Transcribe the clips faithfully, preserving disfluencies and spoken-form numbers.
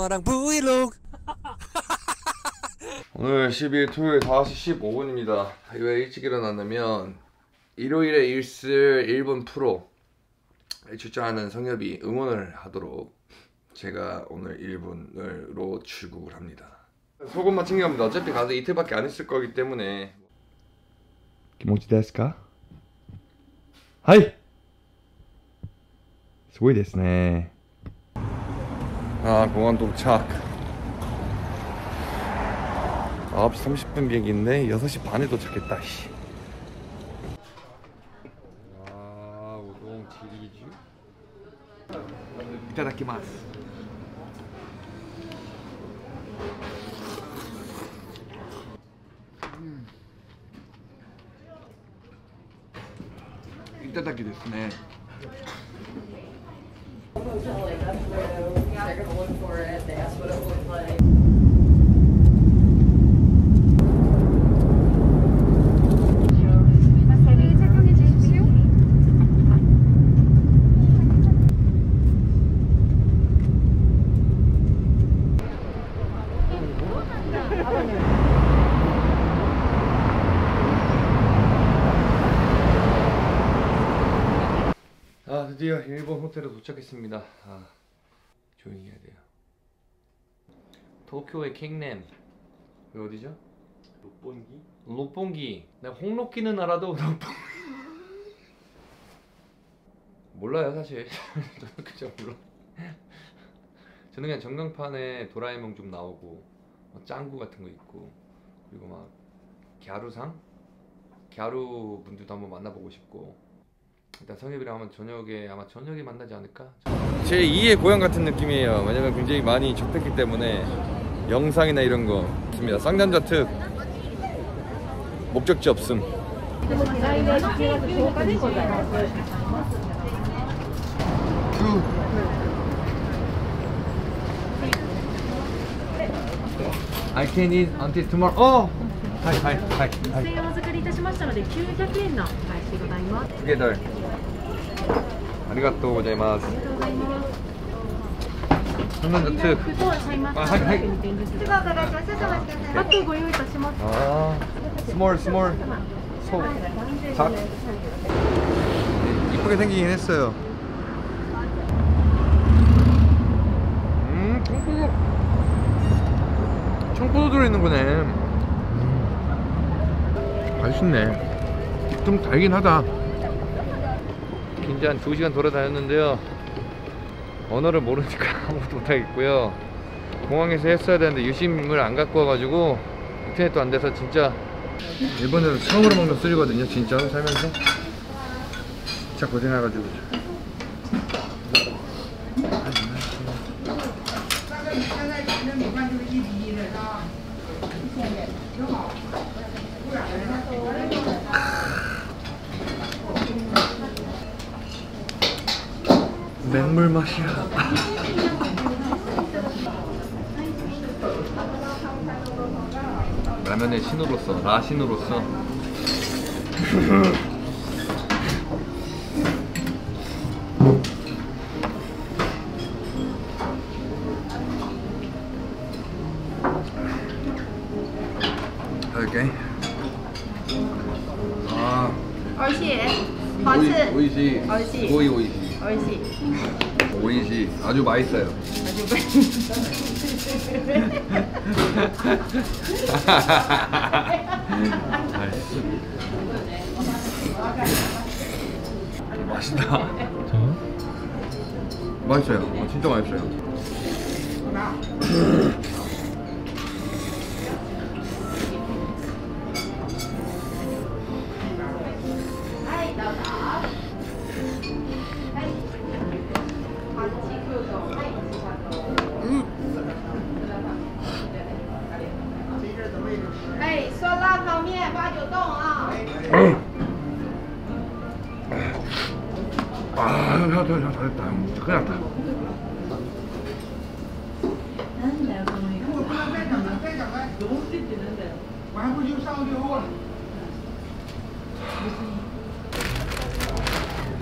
엄마랑 브이로그. 오늘 십이 일 토요일 다시 십오 분입니다. 왜 일찍 일어났냐면 일요일에 있을 일본 프로 출전하는 성엽이 응원을 하도록 제가 오늘 일본으로 출국을 합니다. 속옷만 챙겨갑니다. 어차피 가서 이틀밖에 안 있을 거기 때문에. 기분이 좋으십니까? 하이! すごいですね. 아, 공항 도착. 아홉 시 삼십 분 비행기인데 여섯 시 반에 도착했다. 아, 우동 지리주. 이타다키마스. 이타다키ですね. 아, 드디어 일본 호텔에 도착했습니다. 아, 조용히 해야 돼요. 도쿄의 갱남. 여기 어디죠? 롯본기? 롯본기. 내가 홍록기는 알아도 롯본기 몰라요 사실. 저는 그냥 몰라. 저는 그냥 전광판에 도라에몽 좀 나오고 뭐 짱구 같은 거 있고 그리고 막 갸루상? 갸루 분들도 한번 만나보고 싶고. 일단 성엽이랑 하면 저녁에 아마 저녁에 만나지 않을까? 제 이의 고향 같은 느낌이에요. 왜냐면 굉장히 많이 접했기 때문에 영상이나 이런 거 있습니다. 쌍남자 특 목적지 없음. I can eat until tomorrow. Oh! 하이 하이 하이. 투게더. 아리가또 고자이마스. 상남자 특. 아, 하이 하이. 마트 고유이타시마스. 아, 스몰 스몰. 소. 작. 이쁘게 생기긴 했어요. 음, 청포도. 청포도 들어있는 거네. 맛있네. 좀 달긴 하다. 이제 한 두 시간 돌아다녔는데요, 언어를 모르니까 아무것도 못하겠고요. 공항에서 했어야 되는데 유심을 안 갖고 와가지고 인터넷도 안 돼서 진짜 일본에서 처음으로 먹는 술이거든요. 진짜로 살면서 진짜 고생해가지고. 맹물 맛이야. 라면의 신으로서, 라신으로서 오케이. 아, 오이시, 오이시, 오이 오이. 오이시 오이시. 아주 맛있어요. 아주 맛있어요. 맛있다. 맛있어요. 진짜 맛있어요.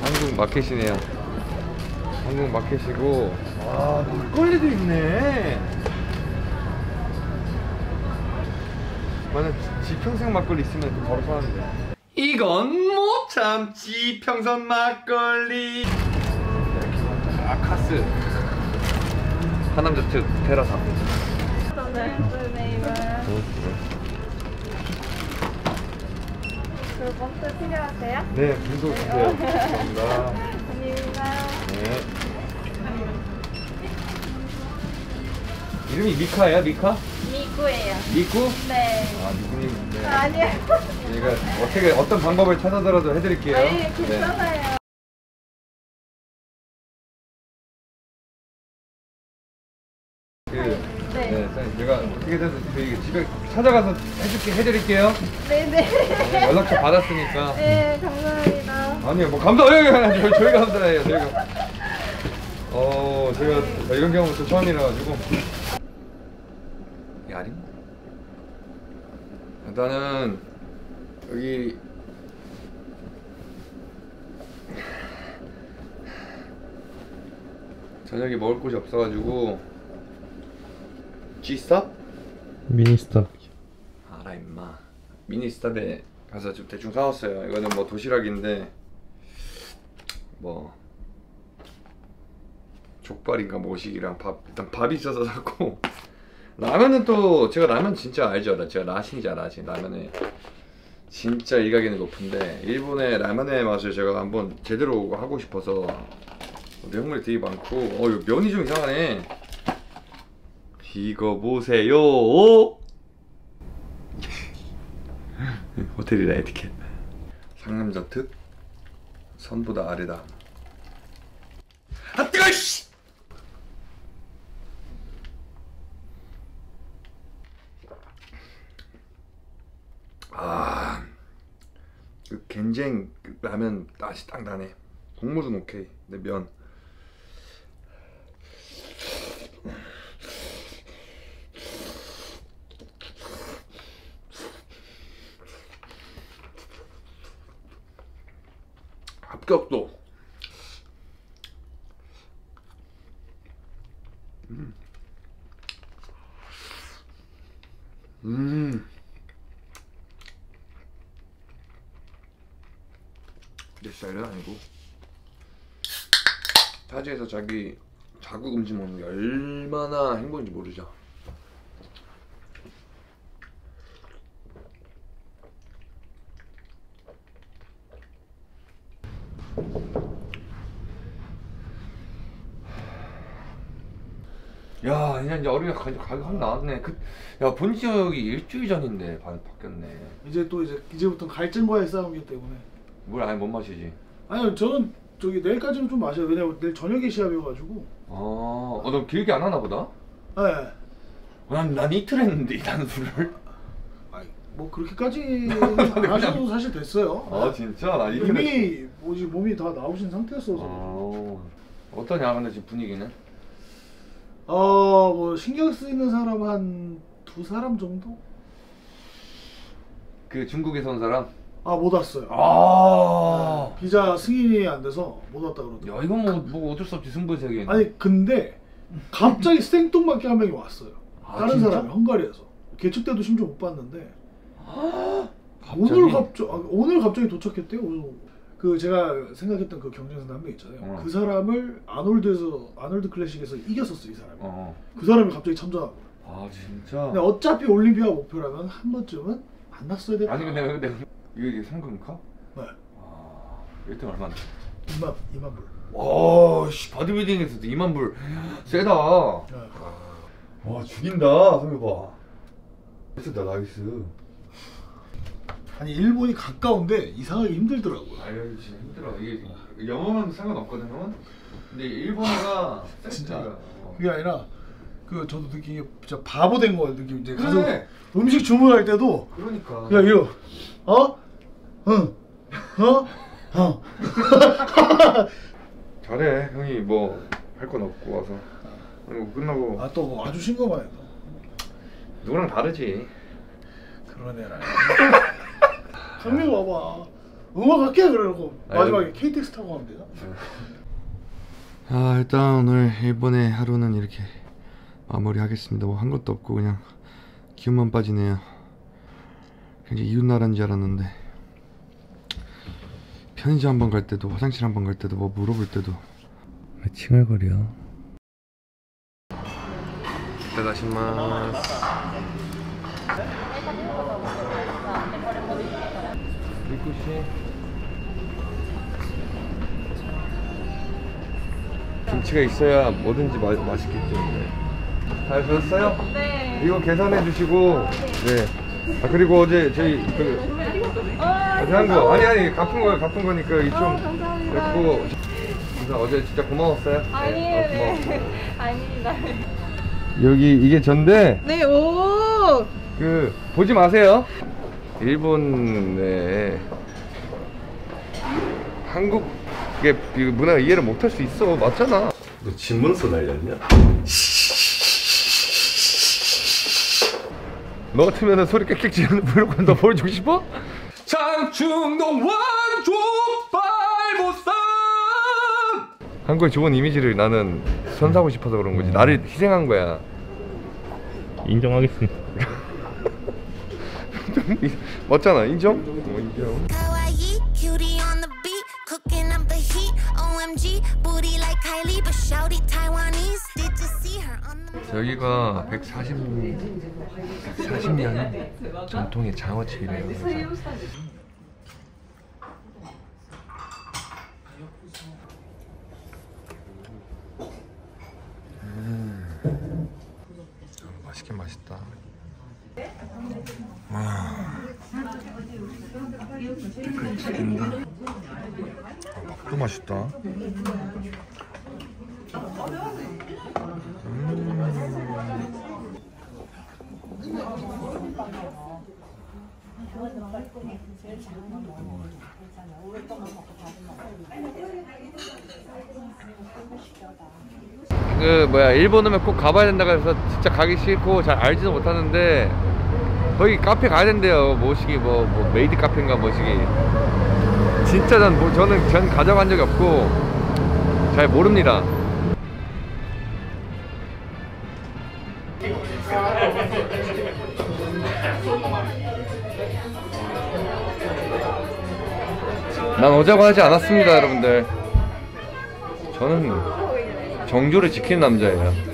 한국 마켓이네요. 한국 마켓이고, 아, 막걸리도 있네. 만약 지평선 막걸리 있으면 바로 사는데. 이건 못 참지. 평선 막걸리. 아카스. 하남자트 테라사. 봉투 필요하세요? 네, 봉투 주세요. 감사합니다. 감사합니다. 네. 이름이 미카예요? 미카? 미구예요. 미구? 네. 아, 미구님. 네. 아, 아니에요. 제가 어떻게, 어떤 방법을 찾아서라도 해드릴게요. 아니, 괜찮아요. 네. 그, 네. 네, 사장님, 제가 어떻게든 저희 집에 찾아가서 해줄게, 해드릴게요. 네네. 네, 연락처 받았으니까. 네, 감사합니다. 아니요, 뭐 감사해요. 저희 감사해요. 저희가. 어, 제가 네. 이런 경우는 또 처음이라 가지고. 야림. 일단은 여기 저녁에 먹을 곳이 없어가지고. G스탑? 미니스탑. 알아 임마. 미니스탑에 가서 좀 대충 사왔어요. 이거는 뭐 도시락인데 뭐 족발인가 모식이랑 밥, 일단 밥이 있어서 샀고 라면은 또 제가 라면 진짜 알죠? 나 제가 라신이잖아. 라신. 라면에 진짜 일가견이 높은데 일본의 라면의 맛을 제가 한번 제대로 하고 싶어서. 내용물이 되게 많고 어 이거 면이 좀 이상하네. 이거 보세요. 호텔이라 에티켓. 상남자 특 선보다 아래다. 아 뜨거워 씨. 아, 그 겐쟁 라면 맛이 딱 나네. 국물은 오케이. 근데 면. 합격도. 음. 음. 내 스타일은 아니고 타지에서 자기 자국 음식 먹는 게 얼마나 행복인지 모르죠. 야, 그냥 이제 어린이 가격 확 나왔네. 그, 야, 본 지역이 일주일 전인데 반 바뀌었네. 이제 또 이제 이제부터 갈증과의 싸움이기 때문에. 물 아예 못 마시지. 아니요, 저는 저기 내일까지는 좀 마셔요. 왜냐면 내일 저녁에 시합이어가지고. 아, 어, 너 길게 안 하나 보다. 네. 난, 난 이틀 했는데 이 단수를. 아니, 뭐 그렇게까지 하셔도 사실 됐어요. 아, 진짜? 나 이미 했... 뭐지 몸이 다 나오신 상태였어서. 아, 어떠냐 근데 지금 분위기는? 어, 뭐 신경 쓰이는 사람 한 두 사람 정도? 그 중국에서 온 사람? 아, 못 왔어요. 아, 네, 비자 승인이 안 돼서 못 왔다 그러더라고요. 야, 이건 뭐, 뭐 어쩔 수 없지. 승부세계. 아니, 근데 갑자기 생뚱맞게 한 명이 왔어요. 아, 다른 진짜? 사람이 헝가리에서. 개척 때도 심지어 못 봤는데. 아, 갑자기? 오늘 갑자기 오늘 갑자기 도착했대요. 그 제가 생각했던 그 경쟁사 한 명 있잖아요. 어. 그 사람을 아놀드에서 아놀드 클래식에서 이겼었어 이 사람이. 어. 그 사람이 갑자기 참전하고. 아 진짜. 근데 어차피 올림피아 목표라면 한 번쯤은 만났어야 됐다. 아니 근데 근데 이게 상금인가? 네. 아, 일 등 얼마인데? 이만 이만 불. 와, 씨 바디빌딩에서도 이만 불. 세다. 네. 와 죽인다 성엽아. 나이스다 나이스. 아니 일본이 가까운데 이상하게 힘들더라고요. 아유 진짜 힘들어. 이게 영어만 상관없거든 형은? 근데 일본어가 진짜 그게 아니라 그 저도 느끼게 진짜 바보 된 거야 느낌. 이제 가서 그래. 음식 주문할 때도 그러니까 야 이거 어? 응 어? 어 잘해 형이. 뭐 할 건 없고 와서 그리고 끝나고 아 또 뭐 와주신 거 봐요. 누구랑 다르지. 그러네라. 장면 봐봐. 음악 할게 그러고 마지막에 케이티엑스 타고 가면 되나? 아, 일단 오늘 이번에 하루는 이렇게 마무리하겠습니다. 뭐 한 것도 없고 그냥 기운만 빠지네요. 굉장히 이웃나라인 줄 알았는데, 편의점 한번 갈 때도, 화장실 한번 갈 때도, 뭐 물어볼 때도 왜 칭얼거려. 들어가시마스. 김치가 있어야 뭐든지 마, 맛있겠죠. 네. 잘 드셨어요? 네. 이거 계산해 주시고. 네. 아, 그리고 어제 저희 그 한 거 아니 아니 갚은 거예요. 갚은 거니까 이 좀. 감사합니다. 그리고 어제 진짜 고마웠어요. 아니에요. 네. 네. 아, 아닙니다. 여기 이게 전데. 네. 오. 그 보지 마세요. 일본에 한국 이게 문화 이해를 못할 수 있어. 맞잖아. 너 집문서 날렸냐? 너 같으면 소리 꽥꽥 지르는 브이로그 너 보여주고 싶어? 장충동 완조발보쌈. 한국의 좋은 이미지를 나는 선사하고 싶어서 그런 거지. 나를 희생한 거야. 인정하겠습니다. 맞잖아. 인정? 어, 인정. 여기가 백사십 년 전통의 장어집이래요. 음. 맛있긴 맛있다. 와. 색깔이 죽인다. 아, 밥도 맛있다. 음. 그 뭐야, 일본 오면 꼭 가봐야 된다고 해서 진짜 가기 싫고 잘 알지도 못하는데 거기 카페 가야 된대요. 모시기 뭐, 뭐 메이드 카페인가 모시기. 진짜 전, 뭐, 저는 전 가져간 적이 없고 잘 모릅니다. 난 오자고 하지 않았습니다. 여러분들, 저는 정조를 지키는 남자예요.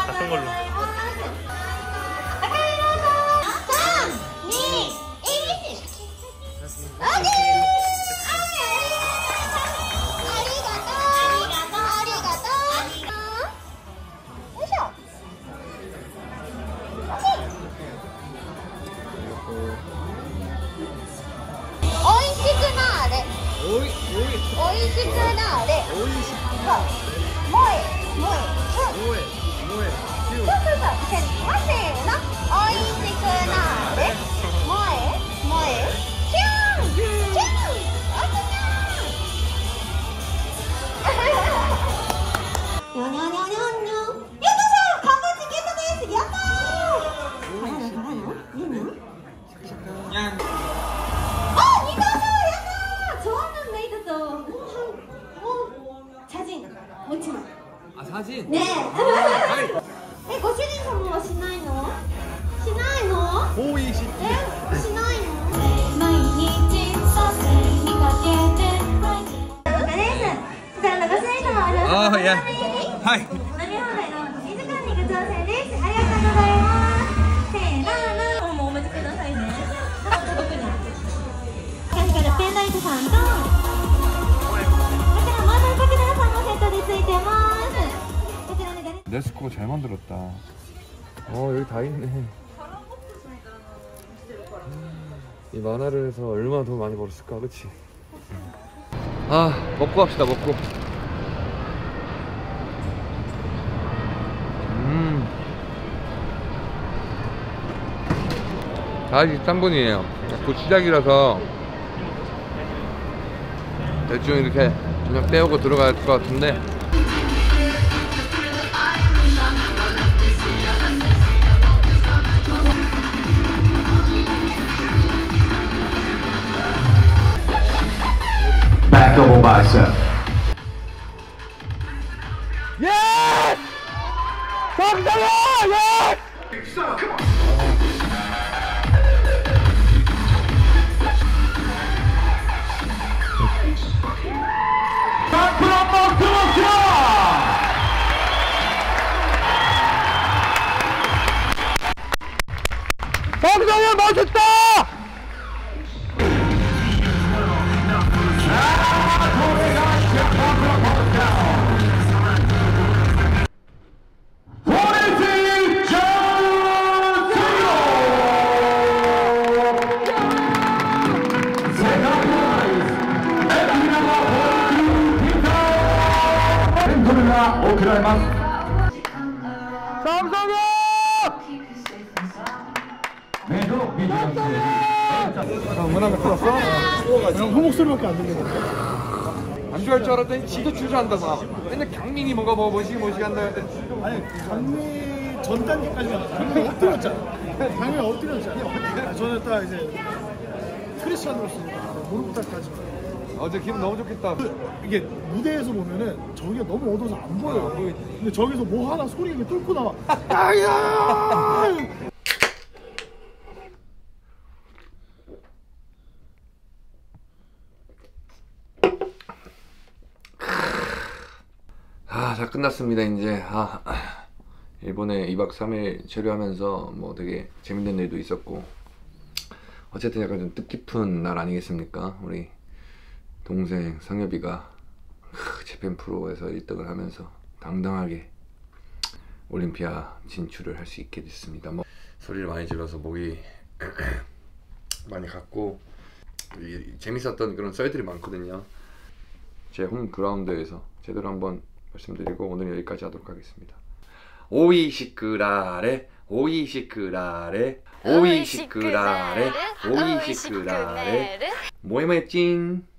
같은 걸로. 네스코 잘 만들었다. 어, 여기 다 있네. 이 만화를 해서 얼마나 더 많이 벌었을까, 그렇지? 아, 먹고 합시다, 먹고. 음. 사십삼 분이에요. 곧 시작이라서 대충 이렇게 저녁 때우고 들어갈 것 같은데. bombaça. Yes! Fuck the law! Yes! Come on! 장성엽 멋있다! 장성엽! 응원하면 틀었어? 호목소리밖에 안 들리고 안주할 줄 알았더니 지도 주저한다고 맨날 강민이 뭔가 뭐 뭐시 뭐시 한다 했더니 아니 강민 전 단계까지 강민이 엎드렸잖아 강민이 엎드렸잖아 저는 딱 이제 크리스찬으로 쓰니까 무릎까지 어제 기분 너무 좋겠다 이게 무대에서 보면은 저기가 너무 어두워서 안 보여요 근데 저기서 뭐 하나 소리가 뚫고 나와 아야 다 끝났습니다. 이제 아, 일본에 이박 삼일 체류하면서 뭐 되게 재밌는 일도 있었고 어쨌든 약간 좀 뜻깊은 날 아니겠습니까? 우리 동생 성엽이가 재팬 프로에서 일등을 하면서 당당하게 올림피아 진출을 할 수 있게 됐습니다. 뭐, 소리를 많이 질러서 목이 많이 갔고 재밌었던 그런 썰들이 많거든요. 제 홈그라운드에서 제대로 한번 말씀드리고 오늘 여기까지 하도록 하겠습니다. 오이시크라레 오이시크라레 오이시크라레 오이시크라레 모에메 찐